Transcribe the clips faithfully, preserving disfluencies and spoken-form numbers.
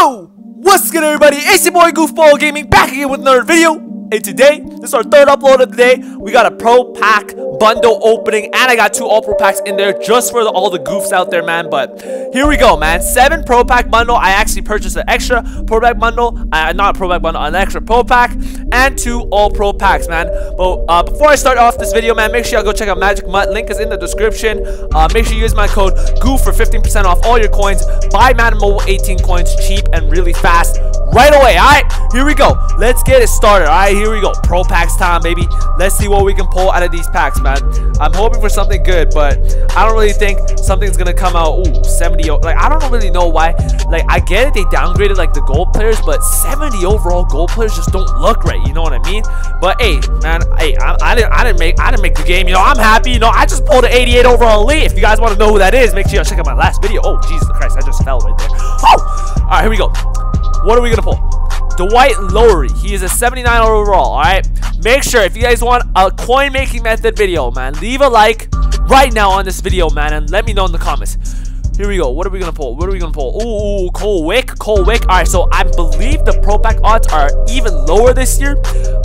Yo! What's good, everybody? It's your boy Goofball Gaming back again with another video. And today, this is our third upload of the day. We got a Pro Pack bundle opening, and I got two All Pro Packs in there just for the, all the goofs out there, man. But here we go, man. Seven Pro Pack bundle. I actually purchased an extra Pro Pack bundle. Uh, not a Pro Pack bundle, an extra Pro Pack. And two All Pro Packs, man. But uh, before I start off this video, man, make sure y'all go check out Magic Mutt. Link is in the description. Uh, make sure you use my code GOOF for fifteen percent off all your coins. Buy Madden Mobile eighteen coins cheap and really fast right away, alright? Here we go. Let's get it started, alright? Here we go. Pro Packs time, baby. Let's see what we can pull out of these packs, man. I'm hoping for something good, but I don't really think something's gonna come out. Ooh, seventy. Like, I don't really know why. Like, I get it. They downgraded, like, the gold players, but seventy overall gold players just don't look right. You know what I mean? But hey, man, hey, I, I didn't, I didn't make, I didn't make the game. You know, I'm happy. You know, I just pulled an eighty-eight overall elite. If you guys want to know who that is, make sure you check out my last video. Oh, Jesus Christ, I just fell right there. Oh, all right, here we go. What are we gonna pull? Dwight Lowry. He is a seventy-nine overall. All right. Make sure if you guys want a coin making method video, man, leave a like right now on this video, man, and let me know in the comments. Here we go. What are we gonna pull? What are we gonna pull? Ooh, Cole Wick. Cole Wick. All right. So I believe the Pro Pack odds are even lower this year,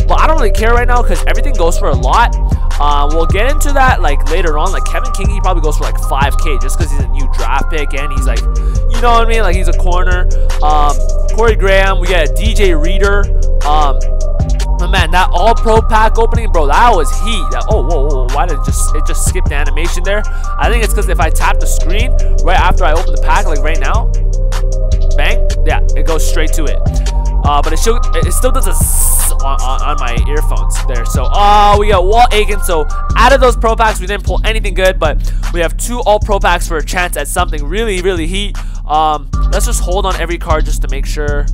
but I don't really care right now because everything goes for a lot. Uh, we'll get into that like later on. Like Kevin King, he probably goes for like five K just because he's a new draft pick and he's like, you know what I mean? Like he's a corner. Um, Corey Graham. We got a D J Reader. Um, but man, that All Pro Pack opening, bro, that was heat. That, oh, whoa, whoa, why did it just it just skip the animation there? I think it's because if I tap the screen right after I open the pack, like right now, bang, yeah, it goes straight to it. Uh, but it still it still does a on, on, on my earphones there. So, oh, uh, we got Walt Aiken. So out of those Pro Packs, we didn't pull anything good, but we have two All Pro Packs for a chance at something really, really heat. Um, let's just hold on every card just to make sure.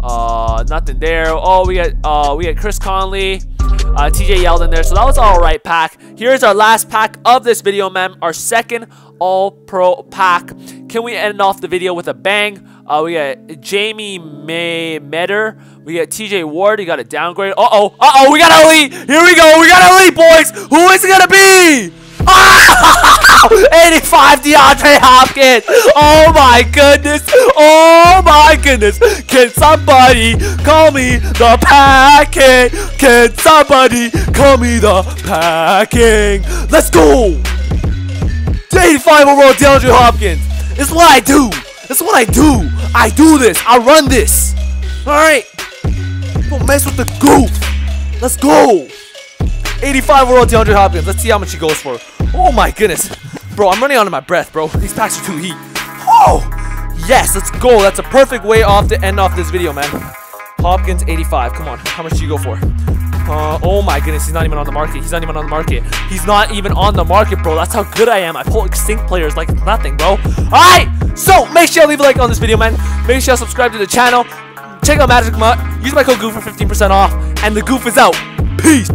Uh, nothing there. Oh, we got uh, we got Chris Conley, uh, T J Yeldon there. So that was all right pack. Here's our last pack of this video, man. Our second All Pro Pack. Can we end off the video with a bang? Uh, we got Jamie May Meder. We got T J Ward. He got a downgrade. Uh oh, uh oh, we got an elite. Here we go. We got an elite, boys. Who is it gonna be? Oh, eighty-five DeAndre Hopkins. Oh my goodness. Oh my goodness. Can somebody call me the packing? Can somebody call me the packing? Let's go. eighty-five overall DeAndre Hopkins. It's what I do. It's what I do. I do this. I run this. All right. Don't mess with the goof. Let's go. eighty-five overall DeAndre Hopkins. Let's see how much he goes for. Oh my goodness. Bro, I'm running out of my breath, bro. These packs are too heat. Oh, yes, let's go. That's a perfect way off to end off this video, man. Hopkins, eighty-five. Come on. How much do you go for? Uh, oh my goodness, he's not even on the market. He's not even on the market. He's not even on the market, bro. That's how good I am. I pull extinct players like nothing, bro. Alright, so make sure you leave a like on this video, man. Make sure you subscribe to the channel. Check out Magic Mutt. Use my code GOOF for fifteen percent off. And the goof is out. Peace.